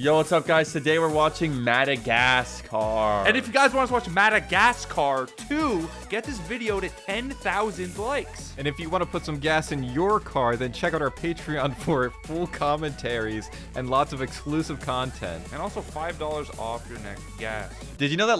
Yo, what's up, guys? Today we're watching Madagascar. And if you guys want us to watch Madagascar 2, get this video to 10,000 likes. And if you want to put some gas in your car, then check out our Patreon for full commentaries and lots of exclusive content. And also $5 off your next gas. Did you know that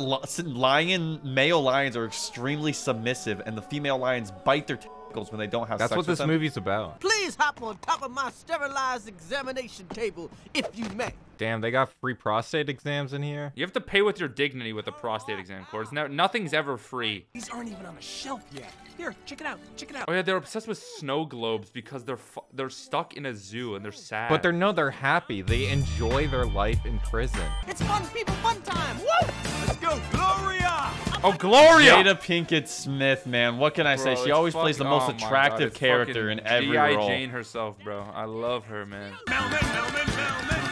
male lions are extremely submissive and the female lions bite their when they don't have sex with them? That's what this movie's about. Please hop on top of my sterilized examination table, if you may. Damn, they got free prostate exams in here? You have to pay with your dignity with a prostate exam, Cords. Nothing's ever free. These aren't even on the shelf yet. Here, check it out. Check it out. Oh, yeah, they're obsessed with snow globes because they're stuck in a zoo and they're sad. But they're happy. They enjoy their life in prison. It's fun, people. Fun time. Woo! Let's go, Gloria! Oh, Gloria! Jada Pinkett Smith, man. What can I say? She always plays the most attractive character in every role. G.I. Jane herself, bro. I love her, man. Melman.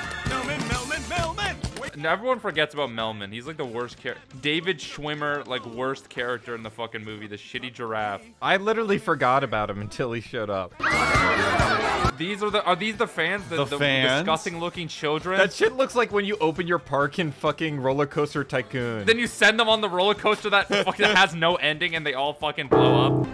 Everyone forgets about Melman. He's like the worst character. David Schwimmer, like worst character in the fucking movie, the shitty giraffe. I literally forgot about him until he showed up. Are these the fans? The disgusting looking children? That shit looks like when you open your park in fucking Roller Coaster Tycoon. Then you send them on the roller coaster that fucking has no ending and they all fucking blow up.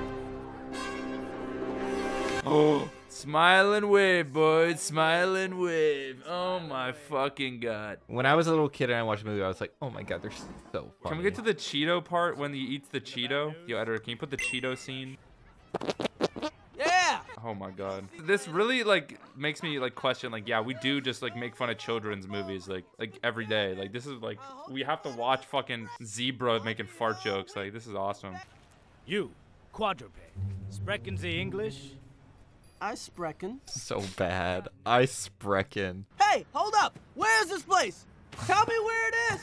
Oh. Smile and wave, boys. Smile and wave. Oh my fucking god. When I was a little kid and I watched a movie, I was like, oh my god, they're so funny. Can we get to the Cheeto part when he eats the Cheeto? Yo, editor, can you put the Cheeto scene? Yeah! Oh my god. This really, like, makes me, like, question, like, yeah, we do just, like, make fun of children's movies, like every day. Like, this is, like, we have to watch fucking Zebra making fart jokes. Like, this is awesome. You, quadruped. Sprechen Sie English? I sprechen. So bad. I sprechen. Hey, hold up. Where is this place? Tell me where it is.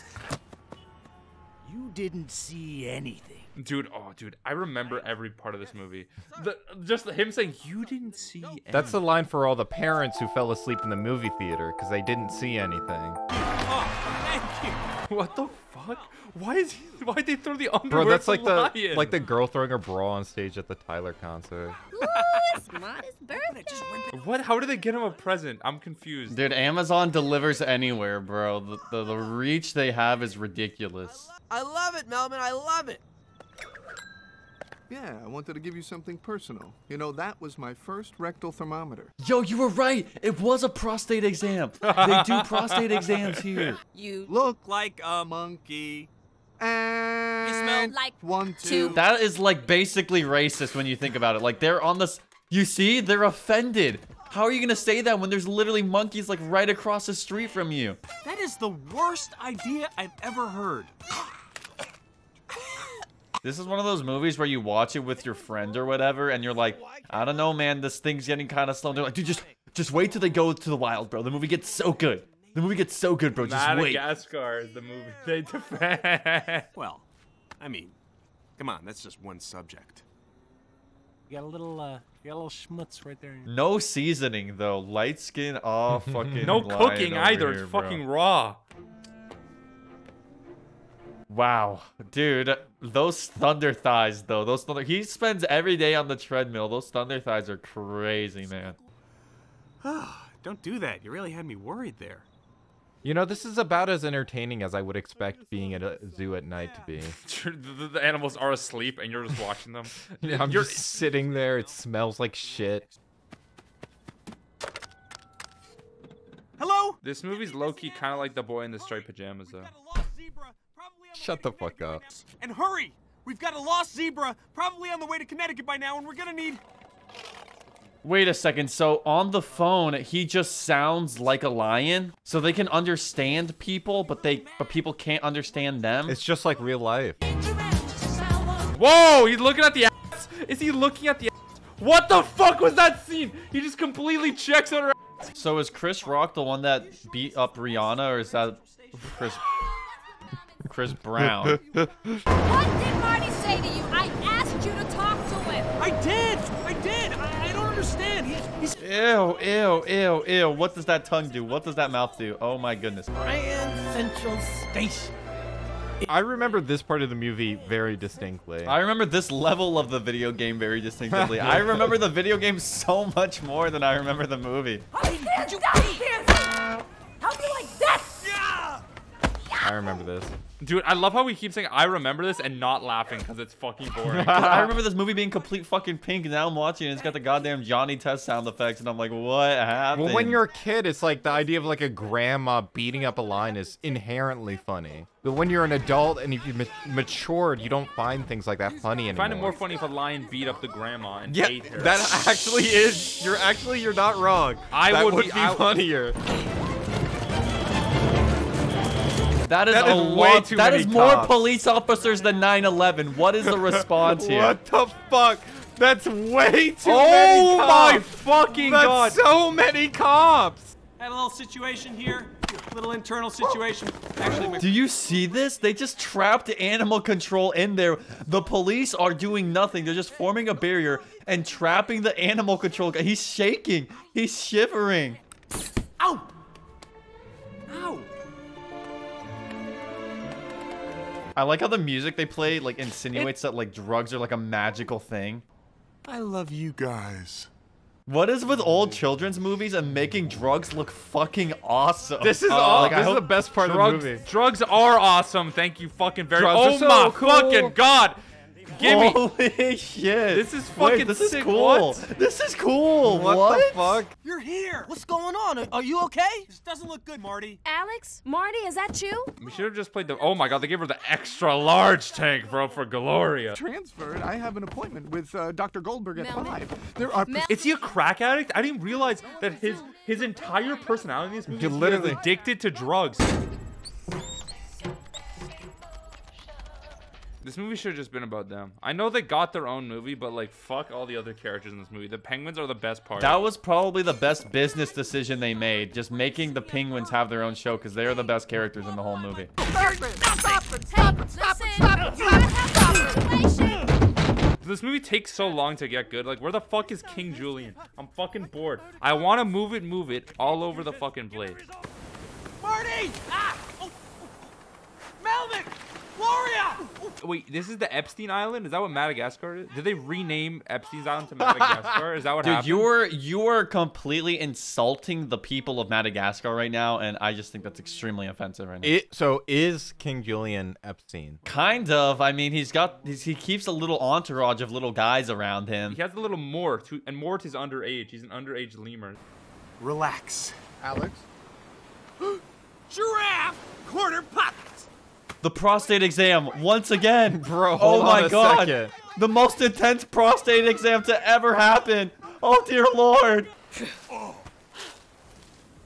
You didn't see anything. Dude, oh, dude, I remember every part of this movie. Just him saying, you didn't see anything. That's the line for all the parents who fell asleep in the movie theater because they didn't see anything. Oh, thank you. What the fuck? Why'd they throw the underwear? Bro, that's like the girl throwing her bra on stage at the Tyler concert. Louis' birthday. What? How did they get him a present? I'm confused. Dude, Amazon delivers anywhere, bro. The reach they have is ridiculous. I love it, Melman. I love it. Yeah, I wanted to give you something personal. You know, that was my first rectal thermometer. Yo, you were right. It was a prostate exam. They do prostate exams here. You look like a monkey. And you smell like 1, 2. That is like basically racist when you think about it. Like they're on this. You see, they're offended. How are you gonna say that when there's literally monkeys like right across the street from you? That is the worst idea I've ever heard. This is one of those movies where you watch it with your friend or whatever, and you're like, I don't know, man, this thing's getting kind of slow. They're like, dude, just wait till they go to the wild, bro. The movie gets so good. The movie gets so good, bro. Just wait. Madagascar is the movie they defend. Well, I mean, come on, that's just one subject. You got a little schmutz right there. No seasoning though. Light skin, oh fucking. No cooking either. Here, it's fucking raw. Wow, dude, those thunder thighs though, he spends every day on the treadmill. Those thunder thighs are crazy, man. Don't do that. You really had me worried there. You know, this is about as entertaining as I would expect being at a zoo at night to be. The animals are asleep and you're just watching them. Yeah, you're just sitting there. It smells like shit. Hello? This movie's low-key kind of like The Boy in the Striped Pajamas though. Shut the fuck up. And hurry! We've got a lost zebra, probably on the way to Connecticut by now, and we're gonna need... Wait a second, so on the phone, he just sounds like a lion? So they can understand people, but people can't understand them? It's just like real life. Whoa, he's looking at the ass! Is he looking at the ass? What the fuck was that scene? He just completely checks on her ass. So is Chris Rock the one that beat up Rihanna, or is that Chris Brown? What did Marty say to you? I asked you to talk to him. I did. I don't understand. He's... Ew. What does that tongue do? What does that mouth do? Oh my goodness. Grand Central Station. I remember this part of the movie very distinctly. I remember this level of the video game very distinctly. I remember the video game so much more than I remember the movie. How do you like that? I remember this. Dude, I love how we keep saying I remember this and not laughing because it's fucking boring. I remember this movie being complete fucking pink, and now I'm watching it, and it's got the goddamn Johnny Test sound effects, and I'm like, what happened? Well, when you're a kid, it's like the idea of like a grandma beating up a lion is inherently funny. But when you're an adult and you've matured, you don't find things like that funny anymore. I find it more funny if a lion beat up the grandma and ate her. That actually is. You're not wrong. That would be funnier. That is way too many cops. More police officers than 9/11. What is the response here? What the fuck? That's way too many cops. Oh my fucking god. That's so many cops. Had a little situation here. Little internal situation. Actually, do you see this? They just trapped animal control in there. The police are doing nothing. They're just forming a barrier and trapping the animal control guy. He's shaking. He's shivering. Ow! Ow! I like how the music they play like insinuates that like drugs are like a magical thing. I love you guys. What is with old children's movies and making drugs look fucking awesome? This is this is the best part of the movie. Drugs are awesome. Thank you fucking very much. Oh my fucking god. Holy shit. This is fucking sick. Is cool. What? This is cool. What the fuck? You're here. What's going on? Are you okay? This doesn't look good, Marty. Alex? Marty, is that you? We should have just played the... Oh my god, they gave her the extra large tank, bro, for Gloria. Transferred. I have an appointment with Dr. Goldberg at 5. There are... Is he a crack addict? I didn't realize that his entire personality in this movie is addicted to drugs. This movie should have just been about them. I know they got their own movie, but like, fuck all the other characters in this movie. The penguins are the best part. That was probably the best business decision they made, just making the penguins have their own show, because they are the best characters in the whole movie. This movie takes so long to get good. Like, where the fuck is King Julien? I'm fucking bored. I want to move it all over the fucking place. Marty! Ah! Oh. Melvin! Gloria! Wait, this is the Epstein Island? Is that what Madagascar is? Did they rename Epstein's Island to Madagascar? Is that what happened? Dude, you are completely insulting the people of Madagascar right now, and I just think that's extremely offensive right now. So is King Julien Epstein? Kind of. I mean, he keeps a little entourage of little guys around him. He has a little Mort, and Mort is underage. He's an underage lemur. Relax, Alex. Giraffe quarter puck. The prostate exam, once again. Bro, oh my god. Second. The most intense prostate exam to ever happen. Oh dear lord.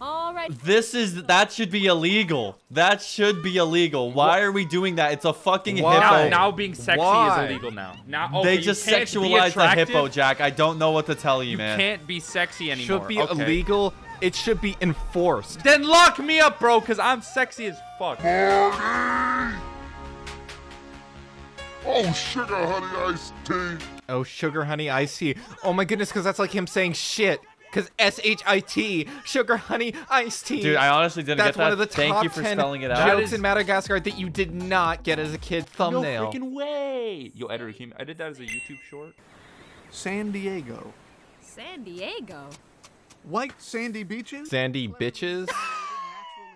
All right. That should be illegal. That should be illegal. Why are we doing that? It's a fucking hippo. Now being sexy is illegal now. They just sexualized a hippo, Jack. I don't know what to tell you, man. You can't be sexy anymore. Should be illegal. It should be enforced. Then lock me up, bro, because I'm sexy as fuck. Oh, sugar, honey, iced tea. Oh, sugar, honey, iced tea. Oh, my goodness, because that's like him saying shit. Because S-H-I-T, sugar, honey, iced tea. Dude, I honestly didn't get that. That's one of the top 10 jokes in Madagascar that you did not get as a kid thumbnail. No freaking way. Yo, Editor Kim, I did that as a YouTube short. San Diego. San Diego? White sandy beaches? Sandy bitches?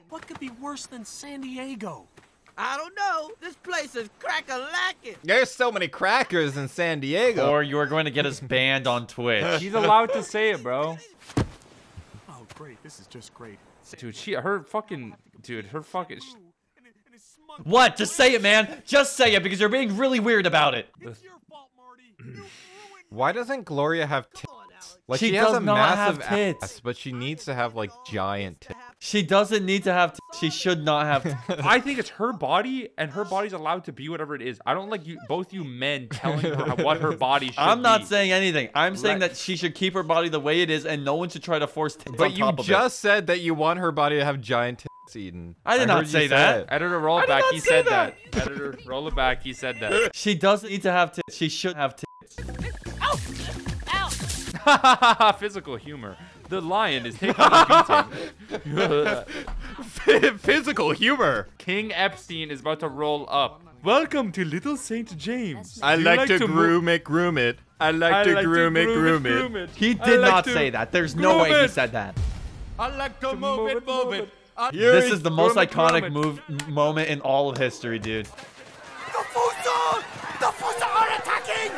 What could be worse than San Diego? I don't know. This place is crack-a-lackin'. There's so many crackers in San Diego. Or you're going to get us banned on Twitch. She's allowed to say it, bro. Oh, great. This is just great. Dude, her fucking... What? Just say it, man. Just say it because you're being really weird about it. It's your fault, Marty. Why doesn't Gloria have... Like she has a massive ass, but she needs to have like giant tits. She doesn't need to have tits. She should not have tits. I think it's her body, and her body's allowed to be whatever it is. I don't like both you men telling her what her body should be. I'm not saying anything. I'm saying that she should keep her body the way it is, and no one should try to force tits on top of it. But you just said that you want her body to have giant tits, Eden. I did not say that. Editor, roll it back. He said that. Editor, roll it back. He said that. She doesn't need to have tits. She should have tits. Physical humor. The lion is taking a beating. Physical humor. King Epstein is about to roll up. Welcome to Little Saint James. I like to groom it. I like to groom it. He did not say that. There's no way he said that. I like to move it. This is the most iconic moment in all of history, dude. The Fusa are attacking!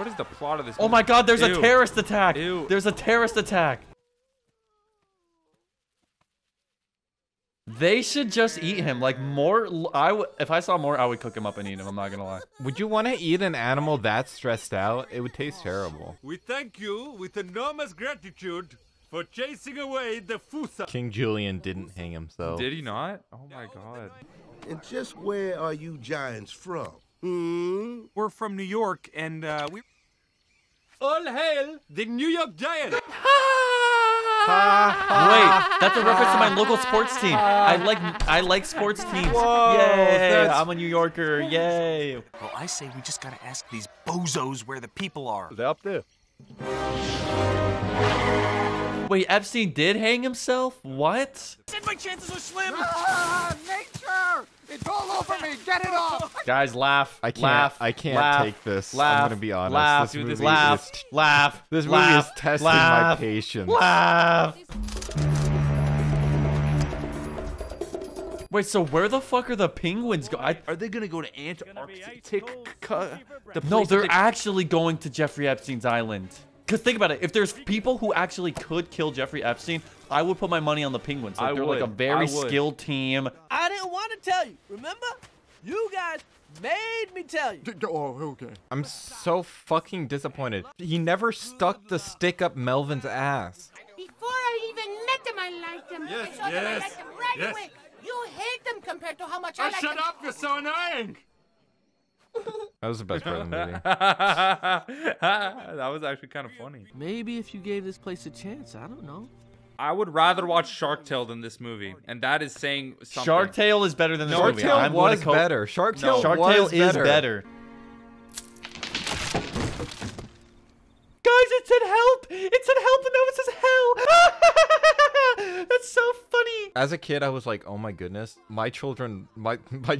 What is the plot of this movie? Oh my god, there's a terrorist attack! There's a terrorist attack! They should just eat him. Like, Mort, if I saw Mort, I would cook him up and eat him. I'm not gonna lie. Would you want to eat an animal that stressed out? It would taste terrible. We thank you with enormous gratitude for chasing away the Fusa. King Julien didn't hang himself. Did he not? Oh my god. And just where are you giants from? Hmm? We're from New York, and we... All hail the New York Giant! Wait, that's a reference to my local sports team. I like sports teams. Whoa, yay! I'm a New Yorker. Yay! Well, I say we just gotta ask these bozos where the people are. They're up there. Wait, Epstein did hang himself? What? I said my chances are slim. Nature! It's all over me. Get it off. Guys, laugh. I can't take this. Laugh, I'm gonna be honest. Laugh, this movie is testing my patience. Laugh. Wait, so where the fuck are the penguins going? Are they gonna go to Antarctic? No, they're actually going to Jeffrey Epstein's island. Because think about it, if there's people who actually could kill Jeffrey Epstein, I would put my money on the Penguins. Like, they're like a very skilled team. I didn't want to tell you, remember? You guys made me tell you. Oh, okay. I'm so fucking disappointed. He never stuck the stick up Melvin's ass. Before I even met him, I liked him. Yes, I liked him right away. You hate them compared to how much I like them. Shut up, you're so annoying. That was the best part of the movie. That was actually kind of funny. Maybe if you gave this place a chance, I don't know. I would rather watch Shark Tale than this movie, and that is saying something. Shark Tale is better than this movie. Shark Tale was better. Shark Tale is better. Guys, it said help! It said help, and now it says hell! That's so funny! As a kid, I was like, oh my goodness, my children. As a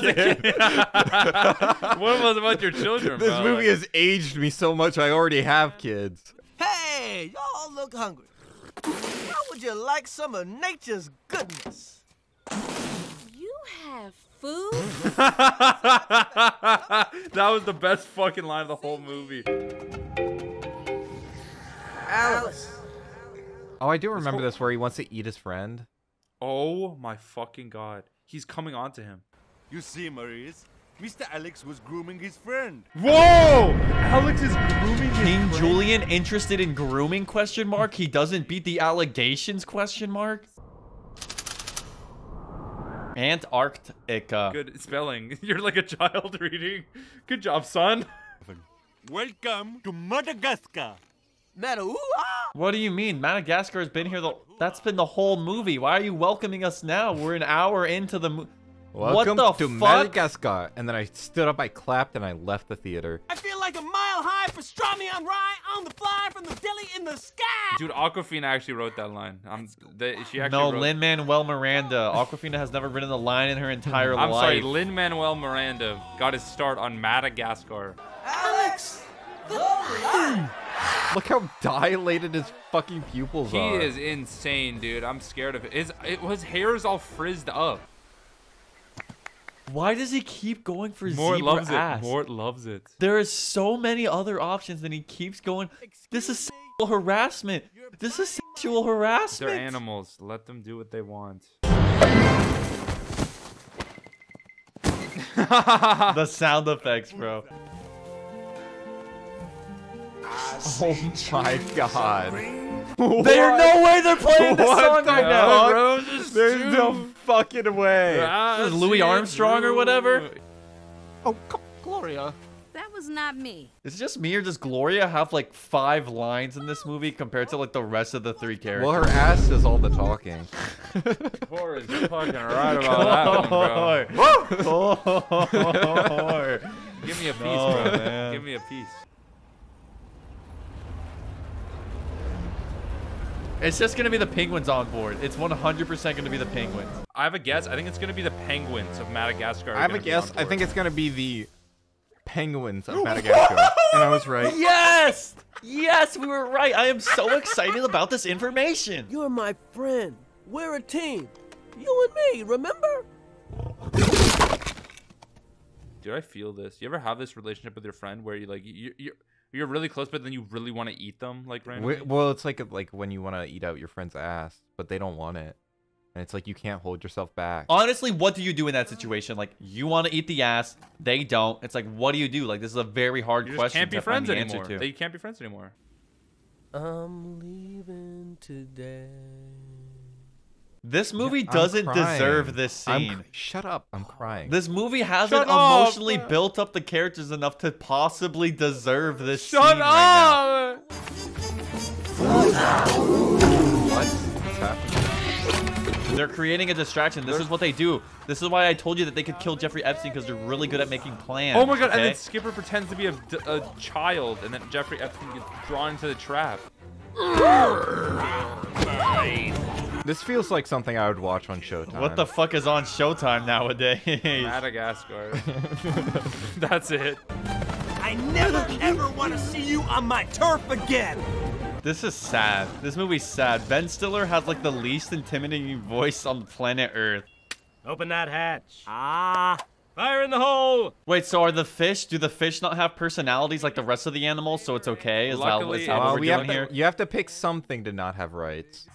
kid. What was about your children, This movie has aged me so much, I already have kids. Hey, y'all look hungry. How would you like some of nature's goodness? You have food? That was the best fucking line of the whole movie. Alice. Oh, I do remember this where he wants to eat his friend. Oh my fucking god. He's coming on to him. You see, Maurice, Mr. Alex was grooming his friend. Whoa! Alex is grooming his friend. King Julien interested in grooming ? He doesn't beat the allegations ? Antarctica. Good spelling. You're like a child reading. Good job, son. Welcome to Madagascar. What do you mean? Madagascar has been here that's been the whole movie. Why are you welcoming us now? We're an hour into the movie. Welcome to Madagascar. And then I stood up, I clapped, and I left the theater. I feel like a mile high pastrami on rye on the fly from the dilly in the sky. Dude, Awkwafina actually wrote that line. No, Lin-Manuel Miranda. Awkwafina has never written the line in her entire life. I'm sorry, Lin-Manuel Miranda got his start on Madagascar. Alex! Look how dilated his fucking pupils are. He is insane, dude. I'm scared of it. His hair is all frizzed up. Why does he keep going for zebra ass? Mort loves it. There is so many other options, and he keeps going. This is sexual harassment. This is sexual harassment. They're animals. Let them do what they want. The sound effects, bro. Oh my god. There's no way they're playing this song right now. There's no fucking way. This is Louis Armstrong or whatever. Oh, Gloria. That was not me. It's just me, or does Gloria have like 5 lines in this movie compared to like the rest of the 3 characters? Well, her ass is all the talking. Gloria, you're fucking right about that one, bro. Give me a piece, bro, man. Give me a piece. It's just going to be the penguins on board. It's 100% going to be the penguins. I have a guess. I think it's going to be the penguins of Madagascar. I think it's going to be the Penguins of Madagascar. And I was right. Yes! Yes, we were right. I am so excited about this information. You're my friend. We're a team. You and me, remember? Dude, I feel this. You ever have this relationship with your friend where you like you're really close, but then you really want to eat them, like randomly? Well, it's like when you want to eat out your friend's ass, but they don't want it. And it's like you can't hold yourself back. Honestly, what do you do in that situation? Like, you want to eat the ass, they don't. It's like, what do you do? Like, this is a very hard question. You just can't be friends anymore. You can't be friends anymore. I'm leaving today. This movie doesn't deserve this scene. Shut up. I'm crying. This movie hasn't emotionally built up the characters enough to possibly deserve this scene right now. What's happening? They're creating a distraction. This is what they do. This is why I told you that they could kill Jeffrey Epstein, because they're really good at making plans. Oh, my God. Okay? And then Skipper pretends to be a child, and then Jeffrey Epstein gets drawn into the trap. This feels like something I would watch on Showtime. What the fuck is on Showtime nowadays? Madagascar. That's it. I never, ever want to see you on my turf again. This is sad. This movie's sad. Ben Stiller has like the least intimidating voice on planet Earth. Open that hatch. Ah. Fire in the hole! Wait, so are the fish? Do the fish not have personalities like the rest of the animals? So it's okay. Is Luckily, that what we're doing here? You have to pick something to not have rights.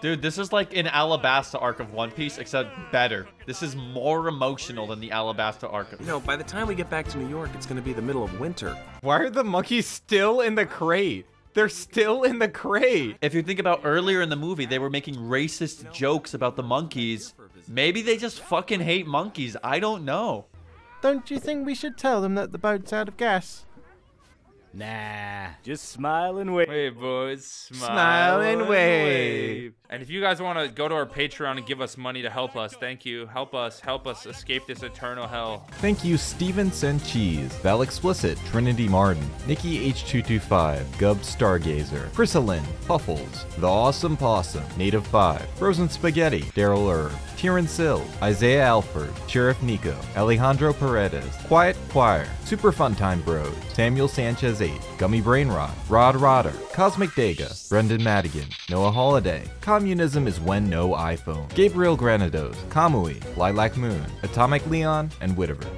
Dude, this is like an Alabasta arc of One Piece, except better. This is more emotional than the Alabasta arc. You know, by the time we get back to New York, it's gonna be the middle of winter. Why are the monkeys still in the crate? They're still in the crate. If you think about earlier in the movie, they were making racist jokes about the monkeys. Maybe they just fucking hate monkeys. I don't know. Don't you think we should tell them that the boat's out of gas? Nah. Just smile and wave. Wait, boys. Smile and wave. And if you guys want to go to our Patreon and give us money to help us, thank you. Help us escape this eternal hell. Thank you, Steven Sencheese, Val Explicit, Trinity Martin, Nikki H225, Gub Stargazer, Chrysalin, Puffles, The Awesome Possum, Native 5, Frozen Spaghetti, Daryl Erb, Kieran Sill, Isaiah Alford, Sheriff Nico, Alejandro Paredes, Quiet Choir, Super Fun Time Bros, Samuel Sanchez 8, Gummy Brain Rot, Rod Rodder, Cosmic Dega, Brendan Madigan, Noah Holiday, Communism is When No iPhone, Gabriel Granados, Kamui, Lilac Moon, Atomic Leon, and Whitaker.